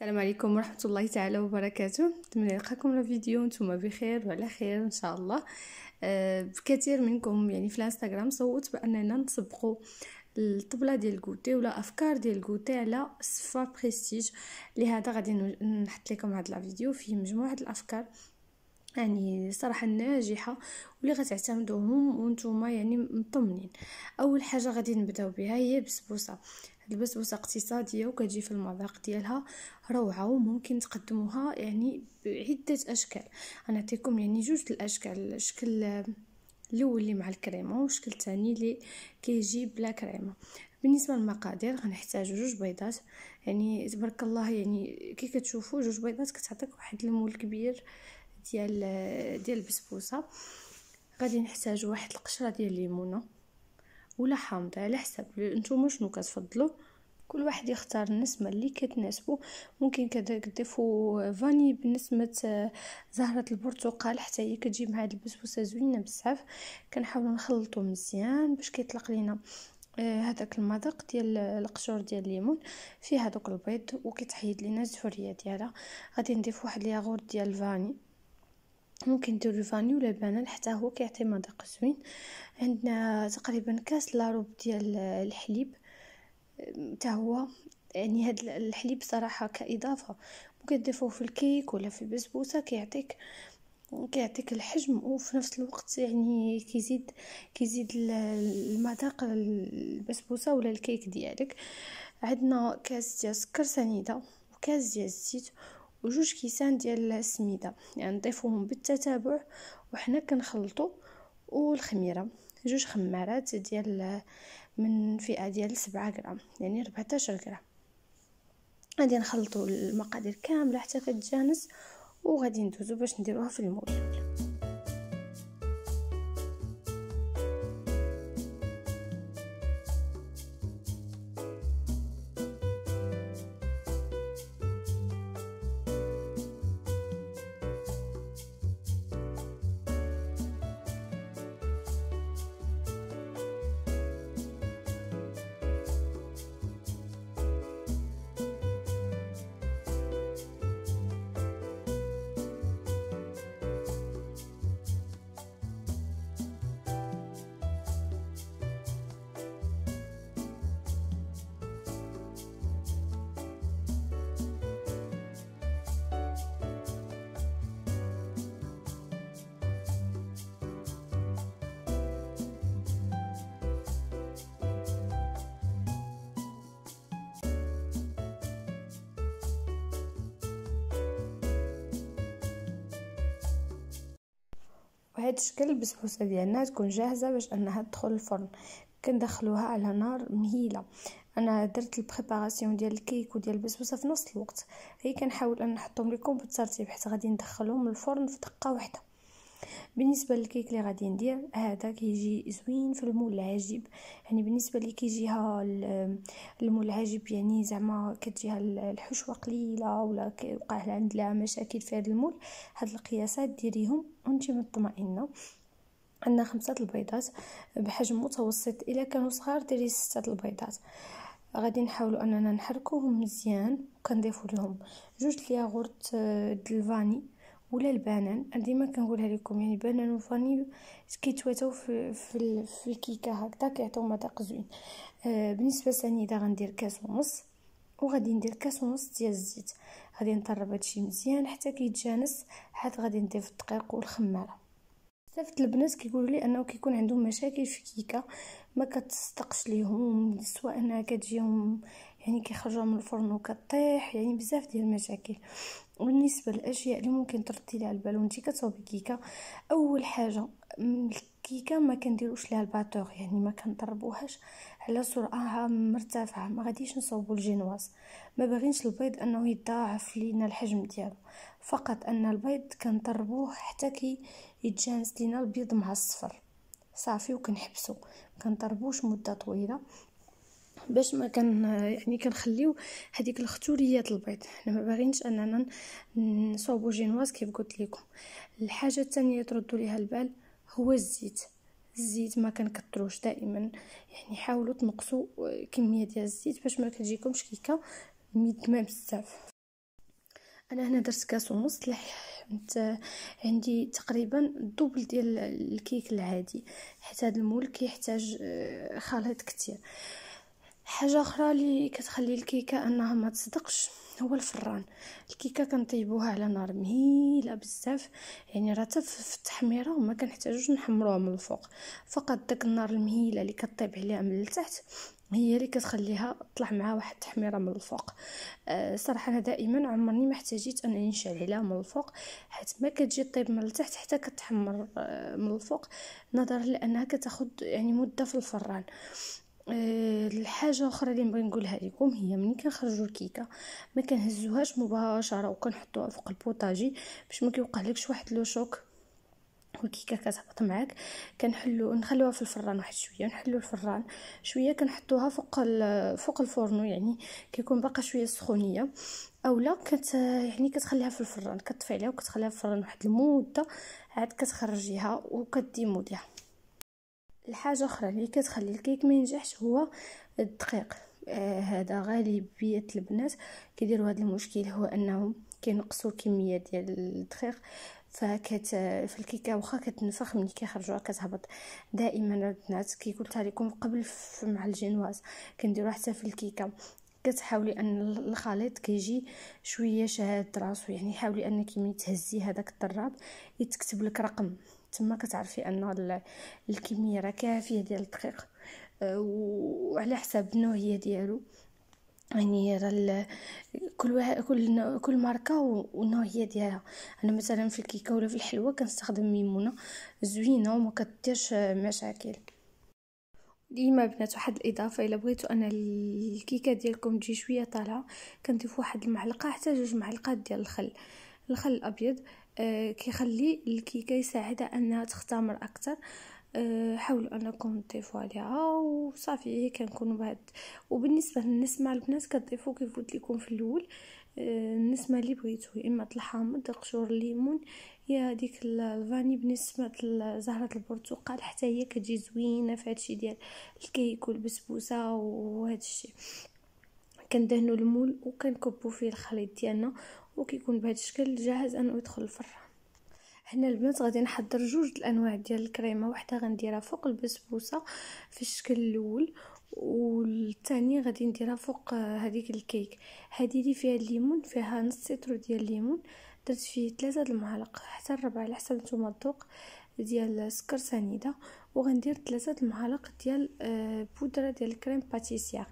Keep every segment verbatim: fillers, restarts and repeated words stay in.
السلام عليكم ورحمه الله تعالى وبركاته. نتمنى نلقاكم في فيديو نتوما بخير وعلى خير ان شاء الله. أه كثير منكم يعني في الانستغرام صوت باننا نطبقوا الطبله ديال الكوتي ولا افكار ديال الكوتي على صفا بريستيج، لهذا غادي نحط لكم هذا الفيديو فيه مجموعه الافكار يعني صراحه ناجحه واللي غتعتمدوهم وانتوما يعني مطمنين. اول حاجه غادي نبداو بها هي البسبوسه. البسبوسه اقتصاديه وكتجي في المذاق ديالها روعه، وممكن تقدموها يعني بعده اشكال. انا نعطيكم يعني جوج الاشكال، الشكل الاول اللي مع الكريمه والشكل الثاني اللي كيجي بلا كريمه. بالنسبه للمقادير غنحتاجوا جوج بيضات، يعني تبارك الله يعني كي كتشوفوا جوج بيضات كتعطيك واحد المول كبير ديال ديال البسبوسه. غادي نحتاج واحد القشره ديال الليمونه ولا حامضه على حسب نتوما شنو كتفضلوا، كل واحد يختار النسمه اللي كتناسبو. ممكن كتضيفوا فاني بنسمه زهره البرتقال حتى هي كتجي مع هاد البسبوسه زوينه بزاف. كنحاولوا نخلطوا مزيان باش كيطلق لينا هذاك المذاق ديال القشور ديال الليمون في هذوك البيض وكتحيد لينا الزهريه ديالها. غادي نضيف واحد الياغور ديال الفاني، ممكن ديروا فاني ولا بنان حتى هو كيعطي مذاق زوين. عندنا تقريبا كاس لاروب ديال الحليب حتى هو، يعني هذا الحليب صراحه كاضافه ممكن تضيفوه في الكيك ولا في البسبوسه، كيعطيك كيعطيك الحجم وفي نفس الوقت يعني كيزيد كيزيد المذاق البسبوسه ولا الكيك ديالك. عندنا كاس ديال سكر سنيده وكاس ديال الزيت وجوج كيسان ديال السميده، يعني نضيفوهم بالتتابع وحنا كنخلطوا. والخميره جوج خمارات ديال من فئه ديال سبعة غرام يعني أربعة عشر غرام. غادي نخلطوا المقادير كامله حتى كتجانس وغادي ندوزو باش نديروها في المول. وهذا الشكل البسبوسه ديالنا تكون جاهزه باش انها تدخل الفرن. كندخلوها على نار مهيله. انا درت البريباراسيون ديال الكيك وديال البسبوسه في نفس الوقت، هي كنحاول ان نحطهم لكم بالترتيب حيت غادي ندخلهم الفرن في دقه واحده. بالنسبه للكيك اللي غادي ندير هذا كيجي زوين في المول العجيب، يعني بالنسبه اللي كيجيها المول العجيب يعني زعما كتجيها الحشوه قليله ولا كيوقع عندها مشاكل في هذا المول، هاد القياسات ديريهم وانت مطمئنه. عندنا خمسه البيضات بحجم متوسط، الا كانوا صغار ديري سته البيضات. غادي نحاولوا اننا نحركوهم مزيان وكنضيفوا لهم جوج الياغورت ديال الفاني ولا البنان. ديما كنقولها لكم يعني البنان والفاني كيتواتاو في في, في الكيكه هكذا كيعطيو مذاق زوين. آه بالنسبه للسنيده غندير كاس ونص وغادي ندير كاس ونص ديال الزيت. غادي نطرب هادشي مزيان حتى كيتجانس، حيت غادي نضيف الدقيق والخماره. بزاف البنات كيقولوا لي انه كيكون عندهم مشاكل في الكيكه ما كتصدقش ليهم، سواء انها كتجيهم يعني كيخرجوا من الفرن وكطيح، يعني بزاف ديال المشاكل. وبالنسبه للاشياء اللي ممكن تردي لها البال وانت كتصاوبي كيكه، اول حاجه الكيكه ما كنديروش لها الباتور، يعني ما كنضربوهاش على سرعه مرتفعه، ما غاديش نصاوبوا الجينواز. ما باغينش البيض انه يضاعف لينا الحجم ديالو، فقط ان البيض كنضربوه حتى كي يتجانس لينا البيض مع الصفر صافي وكنحبسو، ما كنضربوش مده طويله باش ما كان يعني كنخليو هذيك الختوريات البيض. حنا ما باغينش اننا نصاوبوا جينواز كيف قلت لكم. الحاجه الثانيه تردوا ليها البال هو الزيت. الزيت ما كنكثروش دائما، يعني حاولوا تنقصوا كميه ديال الزيت باش ما كتجيكمش كيكه مدمه بزاف. انا هنا درت كاس ونص لحقت عندي تقريبا الدوبل ديال الكيك العادي، حيت هذا المول كيحتاج خليط كتير. حاجه اخرى اللي كتخلي الكيكه انها ما تصدقش هو الفران. الكيكه كنطيبوها على نار مهيله بزاف، يعني راه حتى في التحميره وما كنحتاجوش نحمروها من الفوق، فقط داك النار المهيله اللي كطيب عليها من التحت هي اللي كتخليها تطلع معها واحد التحميره من الفوق. أه صراحه انا دائما عمرني ما احتاجيت انني نشعل عليها من الفوق، حيت ما كتجي طيب من التحت حتى كتحمر من الفوق، نظرا لانها كتاخذ يعني مده في الفران. أه الحاجه اخرى اللي بغيت نقولها لكم هي ملي كنخرجوا الكيكه ما كنهزوهاش مباشره وكنحطوها فوق البوطاجي باش ما كيوقعلكش واحد لو شوك والكيكه كتهبط معاك. كنحلو نخلوها في الفران واحد شويه، نحلو الفران شويه، كنحطوها فوق فوق الفرن، يعني كيكون باقا شويه السخونيه، اولا كت يعني كتخليها في الفران، كتطفي عليها وكتخليها في الفران واحد المده عاد كتخرجيها وكديمو ليها. الحاجه اخرى اللي كتخلي الكيك ما ينجحش هو الدقيق. آه هذا غالبيه البنات كيديروا هذا المشكل، هو انهم كينقصوا الكميه ديال الدقيق، فكت في الكيكه واخا كتنفخ ملي كيخرجوها كتهبط. دائما البنات كي قلتها لكم قبل مع الجينواز كنديروها حتى في الكيكه، كتحاولي ان الخليط كيجي شويه شاد راسو، يعني حاولي انك ملي تهزي هذاك الضراب يتكتب لك رقم، تما كتعرفي ان الكميه راه كافيه ديال الدقيق. وعلى حسب النوعيه ديالو، يعني راه كل كل كل ماركه والنوعيه ديالها. انا مثلا في الكيكه ولا في الحلوه كنستخدم ميمونه زوينه وما كديرش مشاكل. ديما بنات واحد الاضافه، الا بغيتوا ان الكيكه ديالكم تجي شويه طالعه كنضيف واحد المعلقه حتى جوج معلقات ديال الخل. الخل الابيض آه كيخلي الكيكه يساعدها انها تختمر اكثر. حاولوا انكم تضيفوا عليها وصافي كنكونوا بهاد. وبالنسبه للنسمه البنات كتضيفوا كيف قلت لكم في الاول النسمه اللي بغيتو، يا اما الحامض قشور الليمون يا هذيك الفاني بنسمه زهره البرتقال، حتى هي كتجي زوينه في هادشي ديال الكيك والبسبوسه وهادشي. كندهنوا المول وكنكبوا فيه الخليط ديالنا وكيكون بهذا الشكل جاهز انه يدخل الفرن. هنا البنات غادي نحضر جوج الانواع ديال الكريمه، واحده غنديرها فوق البسبوسه في الشكل الاول، والثانيه غادي نديرها فوق هذيك الكيك. هذه اللي فيها الليمون فيها نص سيترو ديال الليمون، درت فيه ثلاثه المعالق حتى الربعه على حسب نتوما الذوق ديال السكر سنيده، وغندير ثلاثه المعالق ديال بودره ديال الكريم باتيسيير.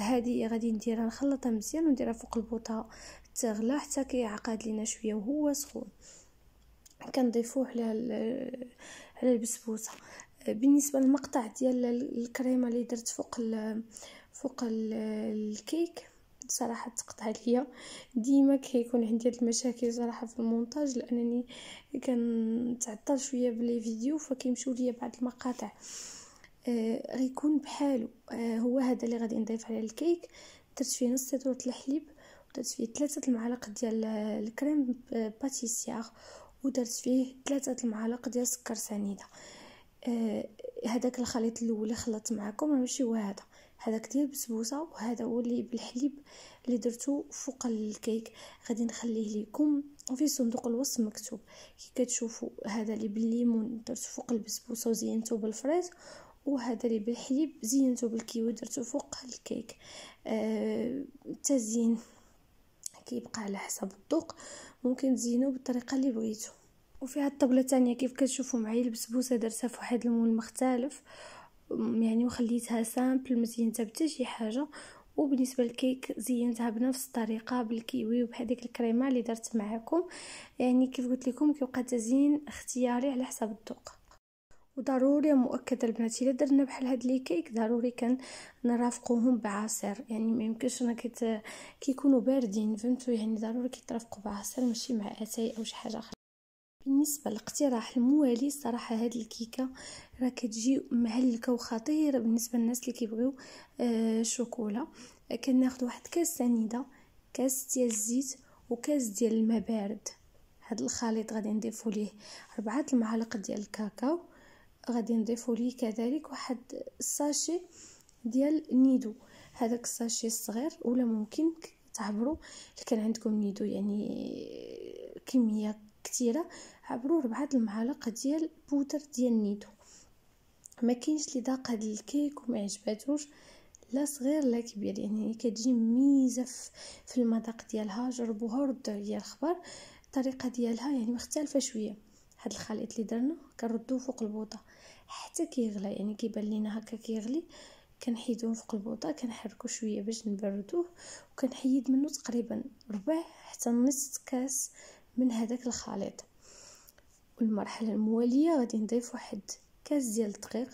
هذه غادي نديرها نخلطها مزيان ونديرها فوق البوطه تغلى حتى كيعقد لينا شويه وهو سخون، كنضيفوه على على البسبوسه. بالنسبه للمقطع ديال الكريمه اللي درت فوق ال فوق ال الكيك، صراحه تقطع ليا ديما كيكون عندي المشاكل صراحه في المونتاج، لانني كنتعطل شويه بلي فيديو فكيمشيو ليا بعض المقاطع. آه غيكون بحالو. آه هو هذا اللي غادي نضيف على الكيك، درت فيه نص سطوره الحليب، درت فيه ثلاثه المعالق ديال الكريم باتيسيير، ودرت فيه ثلاثه المعالق ديال سكر سنيده. آه هذاك الخليط الاول اللي خلطت معكم ماشي هو هذا، هذاك ديال البسبوسه وهذا هو اللي بالحليب اللي درتو فوق الكيك. غادي نخليه لكم وفي صندوق الوصف مكتوب. كي كتشوفوا هذا اللي بالليمون درتو فوق البسبوسه وزينته بالفريز، وهذا اللي بالحليب زينته بالكيوي درتو فوق الكيك. آه التزيين كيبقى على حسب الذوق، ممكن تزينوه بالطريقه اللي بغيتو. وفي هاد الطبله الثانيه كيف كتشوفوا معايا البسبوسه درتها في واحد اللون مختلف، يعني وخليتها سامبل مزينتها بتا شي حاجه. وبالنسبه للكيك زينتها بنفس الطريقه بالكيوي وبهذيك الكريمه اللي درت معكم، يعني كيف قلت لكم كيبقى تزيين اختياري على حسب الذوق. وضروري مؤكد البنات الا درنا بحال هاد لي كيك ضروري كان نرافقوهم بعصير، يعني ما يمكنش انا كيت كيكونوا باردين فهمتوا، يعني ضروري كيترافقوا بعصير ماشي مع اتاي او شي حاجه اخرى. بالنسبه للاقتراح الموالي الصراحه هاد الكيكه راه كتجي مهلكه وخطيره بالنسبه للناس اللي كيبغيو الشوكولا. آه كناخذ واحد كاس سنيده، كاس ديال الزيت، وكاس ديال الماء بارد. هاد الخليط غادي نضيفو ليه اربعه المعالق ديال الكاكاو، غادي نضيفو ليه كذلك واحد الساشي ديال نيدو، هذاك الساشي الصغير ولا ممكن تعبروا. اللي كان عندكم نيدو يعني كميه كثيره، عبروا ربعه المعالق ديال بودر ديال نيدو. ما كاينش اللي ذاق هذا الكيك وما عجباتوش، لا صغير لا كبير، يعني كتجي ميزه في المذاق ديالها. جربوها وردوا عليا الخبر. الطريقه ديالها يعني مختلفه شويه. هاد الخليط اللي درنا كنردوه فوق البوطه حتى كيغلى، يعني كيبان لينا هكا كيغلي، كنحيدوه فوق البوطه، كنحركو شويه باش نبردوه، وكنحيد منه تقريبا ربع حتى نص كاس من هذاك الخليط. والمرحله المواليه غادي نضيف واحد كاس ديال الدقيق،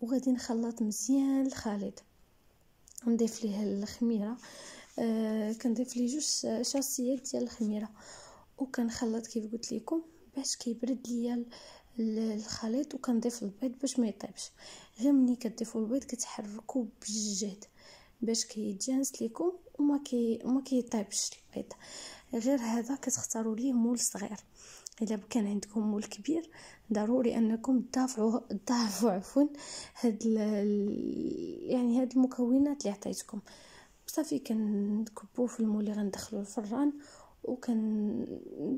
وغادي نخلط مزيان الخليط. نضيف ليه الخميره، آه كنضيف ليه جوج شاصيات ديال الخميره، وكنخلط كيف قلت لكم باش كيبرد ليا الخليط. وكنضيف البيض باش ما يطيبش. غير ملي كتضيفوا البيض كتحركوا بالجهد باش كيتجانس لكم وما كي ما كيطيبش البيض. غير هذا كتختاروا ليه مول صغير. الا كان عندكم مول كبير ضروري انكم تضافعوا تضافعوا عفوا هاد يعني هاد المكونات اللي عطيتكم. بصافي كنكبوه في المول اللي غندخلوه الفران. وكان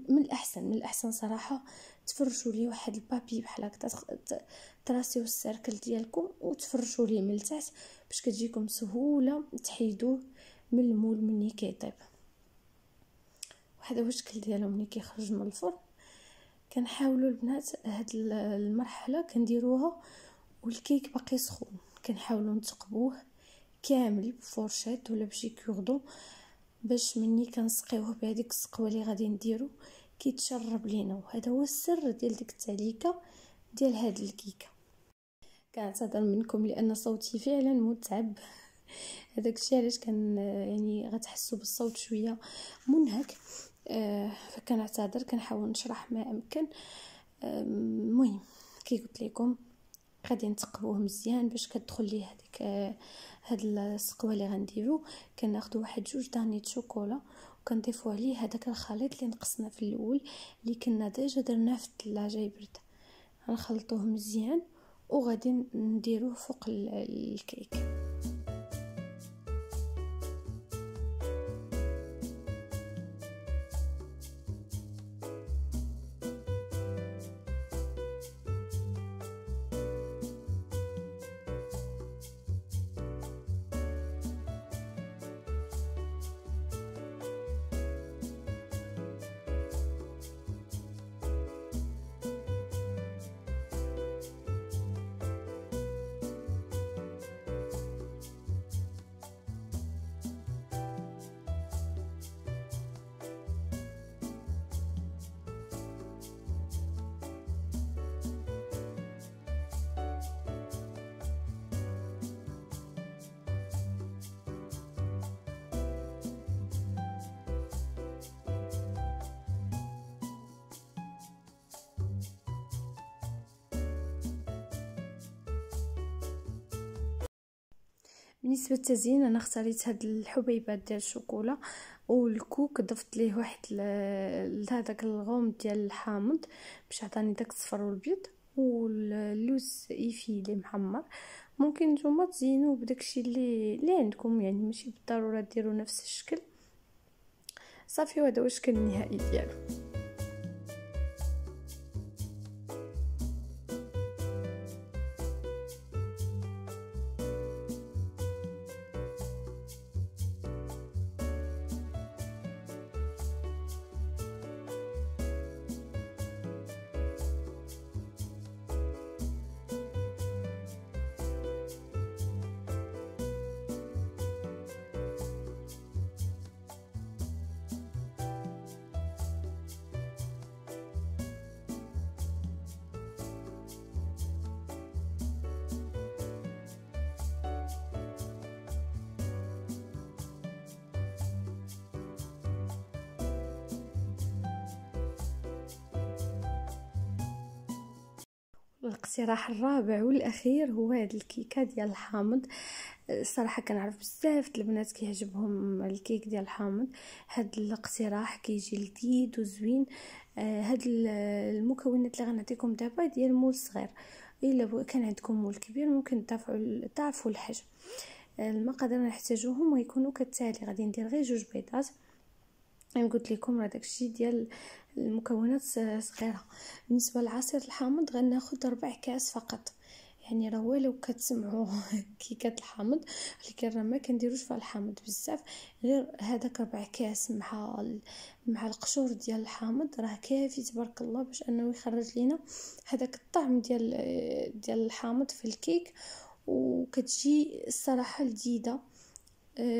من الاحسن من الاحسن صراحه تفرشوا ليه واحد البابي بحال هكا، تراسيو السيركل ديالكم وتفرشوا ليه من التحت باش كتجيكم سهوله تحيدوه من المول ملي كيطيب. وهذا هو الشكل ديالو ملي كيخرج من الفرن. كنحاولوا البنات هاد المرحله كنديروها والكيك باقي سخون، كنحاولوا نتقبوه كامل بفورشيت ولا بشي كوردون باش مني كنسقيوه بهذيك السقوه اللي غادي نديرو كيتشرب لينا. وهذا هو السر ديال ديك التعليكه ديال هاد الكيكه. كنعتذر منكم لان صوتي فعلا متعب، هذاك الشيء علاش كان يعني غتحسوا بالصوت شويه منهك، آه فكنعتذر، كنحاول نشرح ما امكن. المهم آه كي قلت لكم غادي نتقبوه مزيان باش كتدخل ليه هذيك آه هاد السقوه اللي غنديرو. كناخذ واحد جوج دانيت شوكولا وكنضيفو عليه هذاك الخليط اللي نقصنا في الاول اللي كنا ديجا درناه في الثلاجه يبرد. غنخلطوه مزيان وغادي نديروه فوق الكيك. بالنسبه للتزيين انا اختاريت هاد الحبيبات ديال الشوكولا، والكوك ضفت ليه واحد لهذاك الغوم ديال الحامض باش عطاني داك الصفر والبيض، واللوز يفيلي محمر. ممكن نتوما تزينوه بداكشي اللي اللي عندكم، يعني ماشي بالضروره ديروا نفس الشكل. صافي وهذا هو الشكل النهائي ديالو. الاقتراح الرابع والاخير هو هاد الكيكه ديال الحامض. الصراحه كنعرف بزاف البنات كيعجبهم الكيك ديال الحامض. هاد الاقتراح كيجي لذيذ وزوين. هاد المكونات اللي غنعطيكم دابا ديال مول صغير، الا كان عندكم مول كبير ممكن تضاعفوا تضاعفوا الحجم. المقادير اللي نحتاجوهم ويكونوا كالتالي. غادي ندير غير جوج بيضات، انا قلت لكم راه داكشي ديال المكونات صغيره. بالنسبه لعصير الحامض غناخذ ربع كاس فقط، يعني راه والو كتسمعوا كيكه الحامض، ولكن راه ما كنديروش فيها الحامض بزاف، غير هذاك ربع كاس مع مع القشور ديال الحامض راه كافي تبارك الله، باش انه يخرج لينا هذاك الطعم ديال ديال الحامض في الكيك، وكتجي الصراحه لذيذه.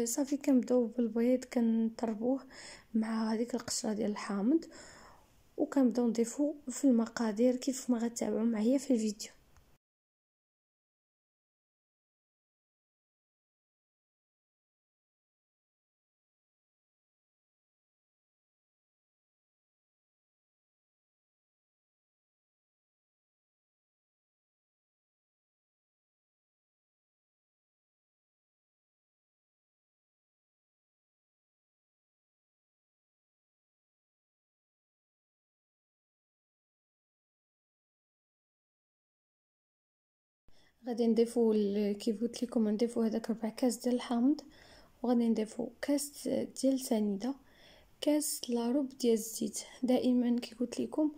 صافي كنبداو بالبيض كنطربوه مع هذيك القشره ديال الحامض، وكنبداو نضيفو في المقادير كيف ما غتابعوا معايا في الفيديو. غادي نضيفو كيف قلت لكم نضيفو هذاك ربع كاس ديال الحامض، وغادي نضيفو كاس ديال سنيده، كاس لارب ديال الزيت. دائما كي قلت لكم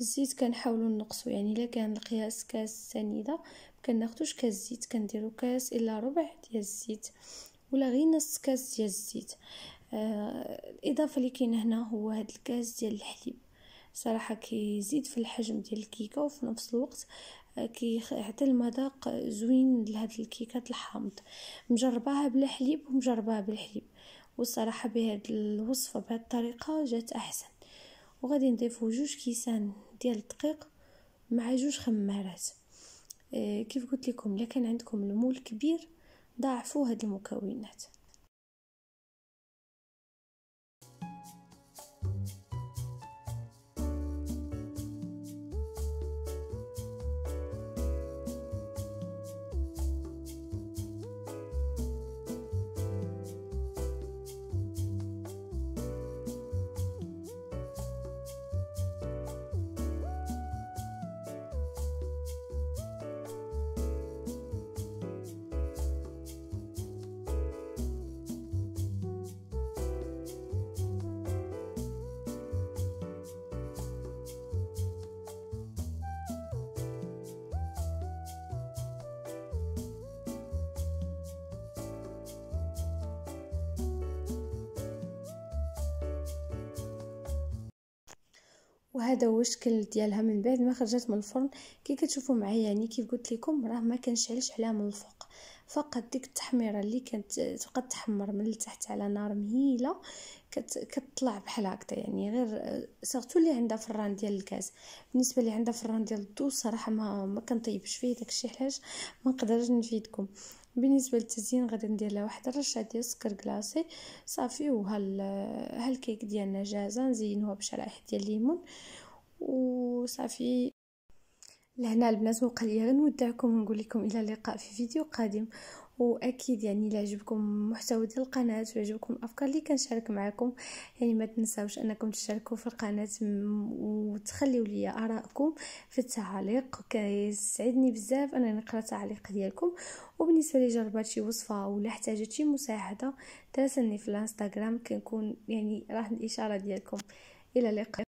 الزيت كنحاولوا نقصو، يعني الا كان القياس كاس سنيده مكناخدوش كاس زيت، كنديرو كاس الا ربع ديال الزيت ولا غير نص كاس ديال الزيت. آه الاضافه اللي كاين هنا هو هاد الكاس ديال الحليب، صراحه كيزيد في الحجم ديال الكيكه، وفي نفس الوقت كيعطي المذاق زوين لهاد الكيكات الحامض. مجرباها بلا حليب ومجرباها بالحليب، والصراحه بهاد الوصفه بهاد الطريقه جات احسن. وغادي نضيفو جوج كيسان ديال الدقيق مع جوج خمارات. اه كيف قلت لكم الا كان عندكم المول كبير ضاعفوا هاد المكونات. وهذا هو الشكل ديالها من بعد ما خرجت من الفرن. كي كتشوفوا معايا يعني كيف قلت لكم راه ما كنشعلش عليها من الفوق، فقط ديك التحميره اللي كانت تبقى تحمر من التحت على نار مهيله كت... كتطلع بحال هكذا، يعني غير صغتو اللي عندها فران ديال الكاس. بالنسبه اللي عندها فران ديال الضو صراحه ما ما كنطيبش فيه داكشي، علاش ما نقدرش نفيدكم. بالنسبه للتزيين غادي ندير لها واحد الرشه ديال السكر كلاصي صافي، وهال هالكيك ديالنا جاهزه. نزينوها بشرائح ديال الليمون وصافي. لهنا البنات وبقى لي غير نودعكم ونقول لكم الى اللقاء في فيديو قادم. واكيد يعني الى عجبكم محتوى ديال القناه وعجبكم الافكار اللي كنشارك معكم، يعني ما تنساوش انكم تشاركوا في القناه وتخليوا لي ارائكم في التعاليق، كيسعدني بزاف انني نقرا التعليق ديالكم. وبالنسبه لي جربات شي وصفه ولا احتاجت شي مساعده تراسلني في الانستغرام، كنكون يعني راه الاشاره ديالكم. الى اللقاء.